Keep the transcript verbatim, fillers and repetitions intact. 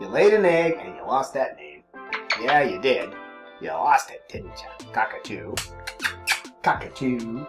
You laid an egg and you lost that name. Yeah, you did. You lost it, didn't you? Cockatoo. Cockatoo.